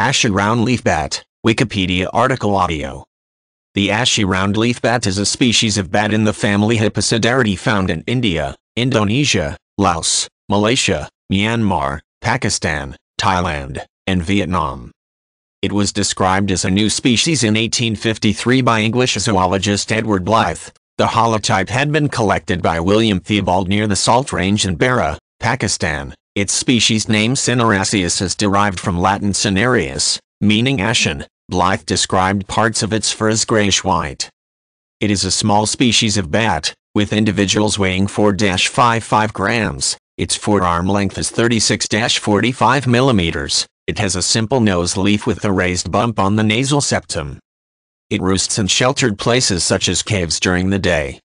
Ashy roundleaf bat, Wikipedia article audio. The ashy roundleaf bat is a species of bat in the family Hipposideridae found in India, Indonesia, Laos, Malaysia, Myanmar, Pakistan, Thailand, and Vietnam. It was described as a new species in 1853 by English zoologist Edward Blyth. The holotype had been collected by William Theobald near the Salt Range in Bhera, Pakistan. Its species name Cineraceus is derived from Latin Cinerius, meaning ashen. Blyth described parts of its fur as grayish-white. It is a small species of bat, with individuals weighing 4-55 grams. Its forearm length is 36-45 millimeters. It has a simple nose leaf with a raised bump on the nasal septum. It roosts in sheltered places such as caves during the day.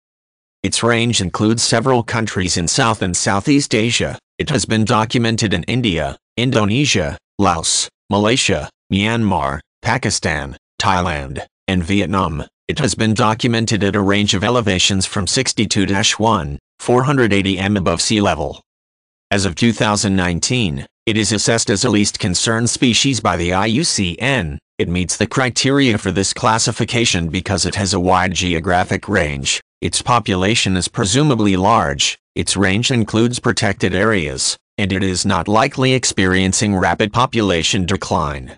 Its range includes several countries in South and Southeast Asia. It has been documented in India, Indonesia, Laos, Malaysia, Myanmar, Pakistan, Thailand, and Vietnam. It has been documented at a range of elevations from 62-1, 480 m above sea level. As of 2019, it is assessed as a least concern species by the IUCN. It meets the criteria for this classification because it has a wide geographic range. Its population is presumably large. Its range includes protected areas, and it is not likely experiencing rapid population decline.